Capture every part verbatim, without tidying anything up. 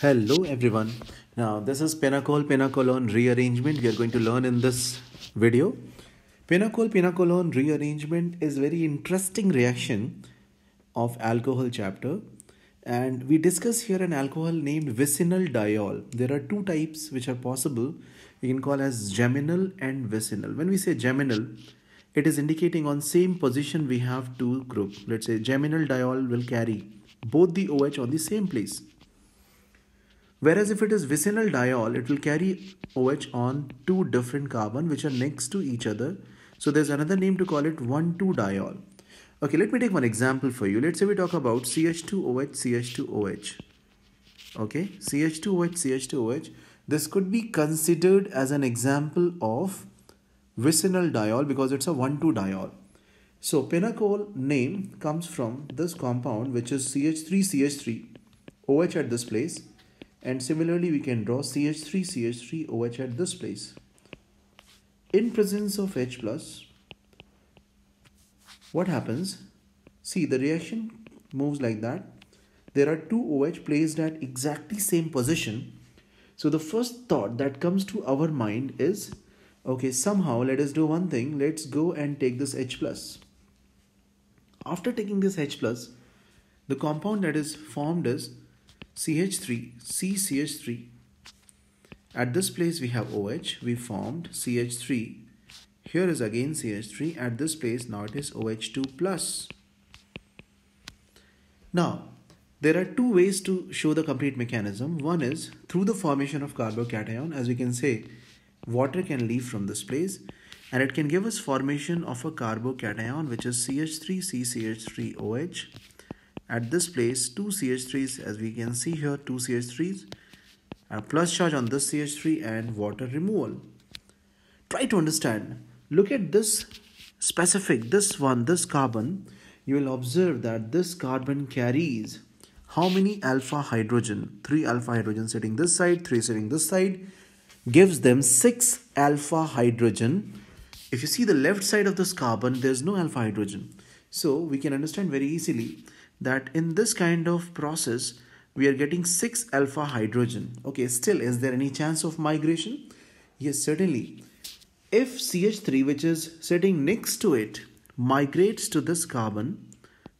Hello everyone. Now this is pinacol pinacolone rearrangement we are going to learn in this video. Pinacol pinacolone rearrangement is very interesting reaction of alcohol chapter, and we discuss here an alcohol named vicinal diol. There are two types which are possible. You can call as geminal and vicinal. When we say geminal, it is indicating on same position we have two group. Let's say geminal diol will carry both the OH on the same place. Whereas if it is vicinal diol, it will carry OH on two different carbon which are next to each other. So there's another name to call it one two diol. Okay, let me take one example for you. Let's say we talk about C H two O H, C H two O H. Okay, C H two O H, C H two O H. This could be considered as an example of vicinal diol because it's a one two diol. So pinacol name comes from this compound which is C H three C H three, OH at this place. And similarly, we can draw C H three C H three OH at this place. In presence of H+, what happens? See, the reaction moves like that. There are two OH placed at exactly same position. So the first thought that comes to our mind is, okay, somehow let us do one thing. Let's go and take this H+. After taking this H+, the compound that is formed is C H three C C H three. At this place we have OH, we formed C H three. Here is again C H three. At this place now it is O H two plus. Now there are two ways to show the complete mechanism. One is through the formation of carbocation. As we can say, water can leave from this place and it can give us formation of a carbocation which is C H three C C H three O H. At this place, two C H threes, as we can see here, two C H threes, a plus charge on this C H three and water removal. Try to understand. Look at this specific, this one, this carbon. You will observe that this carbon carries how many alpha hydrogen? Three alpha hydrogen sitting this side, three sitting this side, gives them six alpha hydrogen. If you see the left side of this carbon, there's no alpha hydrogen. So we can understand very easily that in this kind of process, we are getting six alpha hydrogen. Okay, still, is there any chance of migration? Yes, certainly. If C H three, which is sitting next to it, migrates to this carbon,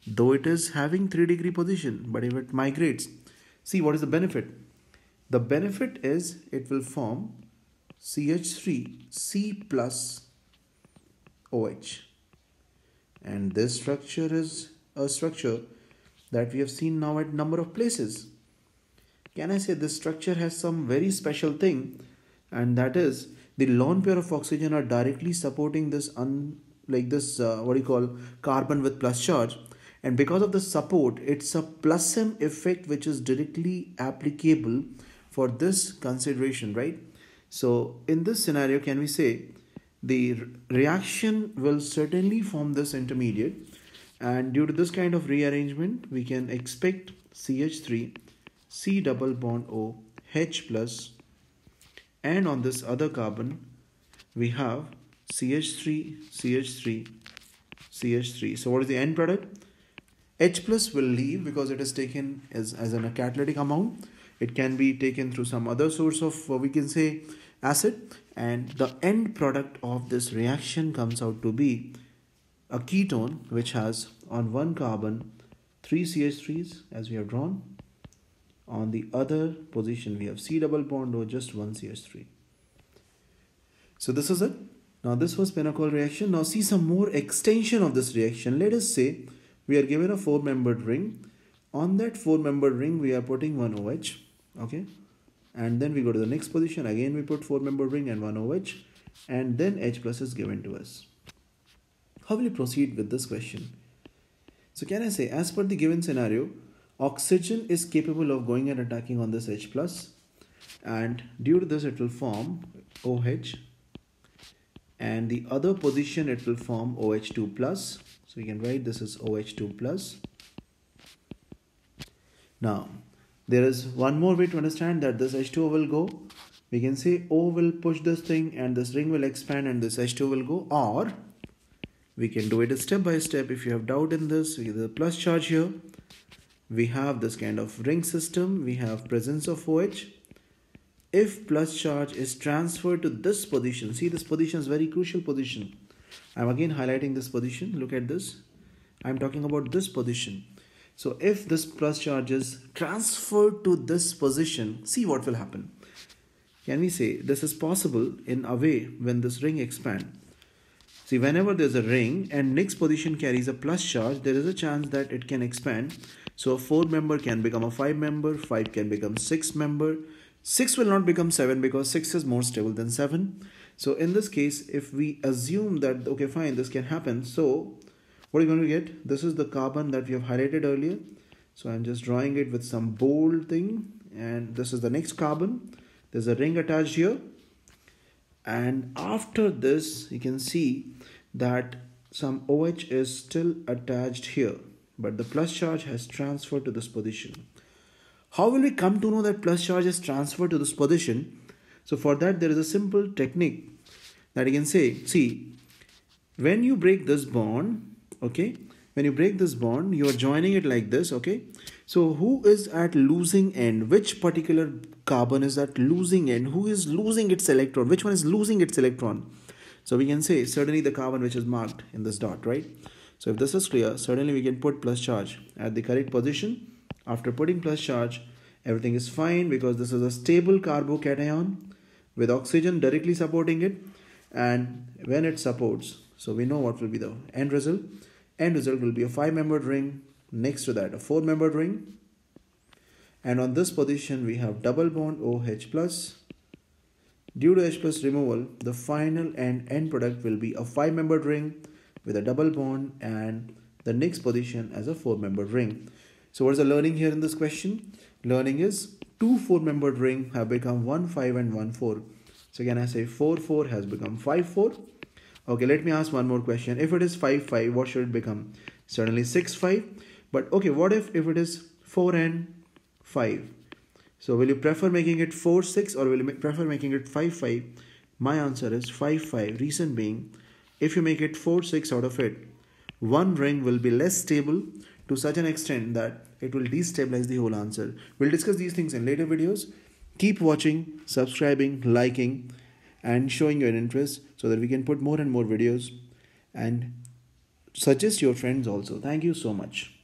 though it is having three degree position, but if it migrates, see what is the benefit? The benefit is it will form C H three C plus O H. And this structure is a structure that we have seen now at number of places. Can I say this structure has some very special thing, and that is the lone pair of oxygen are directly supporting this un, like this uh, what do you call carbon with plus charge, and because of the support it's a plusm effect which is directly applicable for this consideration, right? So in this scenario, can we say the reaction will certainly form this intermediate, and due to this kind of rearrangement we can expect C H three C double bond O H plus, and on this other carbon we have C H three C H three C H three. So what is the end product? H plus will leave because it is taken as, as in a catalytic amount. It can be taken through some other source of, we can say, acid, and the end product of this reaction comes out to be a ketone which has on one carbon three C H threes as we have drawn. On the other position we have C double bond or just one C H three. So this is it. Now this was pinacol reaction. Now see some more extension of this reaction. Let us say we are given a four membered ring. On that four membered ring we are putting one OH. Okay. And then we go to the next position. Again we put four membered ring and one OH. And then H plus is given to us. How will you proceed with this question? So can I say, as per the given scenario, oxygen is capable of going and attacking on this H plus, and due to this it will form OH, and the other position it will form O H two plus. So we can write this is O H two plus. Now there is one more way to understand that this H two O will go. We can say O will push this thing and this ring will expand and this H two O will go, or we can do it step by step. If you have doubt in this, we have the plus charge here we have this kind of ring system, we have presence of OH. If plus charge is transferred to this position, see this position is very crucial position. I'm again highlighting this position, look at this. I'm talking about this position. So if this plus charge is transferred to this position, see what will happen. Can we say this is possible in a way when this ring expands? See, whenever there's a ring and next position carries a plus charge, there is a chance that it can expand. So a four member can become a five member, five can become six member. six will not become seven because six is more stable than seven. So in this case, if we assume that, okay, fine, this can happen. So what are you going to get? This is the carbon that we have highlighted earlier. So I'm just drawing it with some bold thing. And this is the next carbon. There's a ring attached here. And after this, you can see that some OH is still attached here. But the plus charge has transferred to this position. How will we come to know that plus charge is transferred to this position? So for that, there is a simple technique that you can say, see, when you break this bond, okay, when you break this bond, you are joining it like this, okay. So who is at losing end? Which particular carbon is at losing end? Who is losing its electron? Which one is losing its electron? So we can say certainly the carbon which is marked in this dot, right? So if this is clear, certainly we can put plus charge at the correct position. After putting plus charge, everything is fine because this is a stable carbocation with oxygen directly supporting it. And when it supports, so we know what will be the end result. End result will be a five-membered ring. Next to that, a four-membered ring. And on this position, we have double bond OH+. Due to H plus removal, the final and end product will be a five-membered ring with a double bond and the next position as a four-membered ring. So what is the learning here in this question? Learning is two four-membered ring have become one, five and one, four. So can I say four, four has become five, four? Okay, let me ask one more question. If it is five, five, what should it become? Certainly six, five. But okay, what if, if it is four and five? So will you prefer making it four, six or will you prefer making it five, five? My answer is five, five. Reason being, if you make it four, six out of it, one ring will be less stable to such an extent that it will destabilize the whole answer. We'll discuss these things in later videos. Keep watching, subscribing, liking, and showing your interest so that we can put more and more videos, and suggest your friends also. Thank you so much.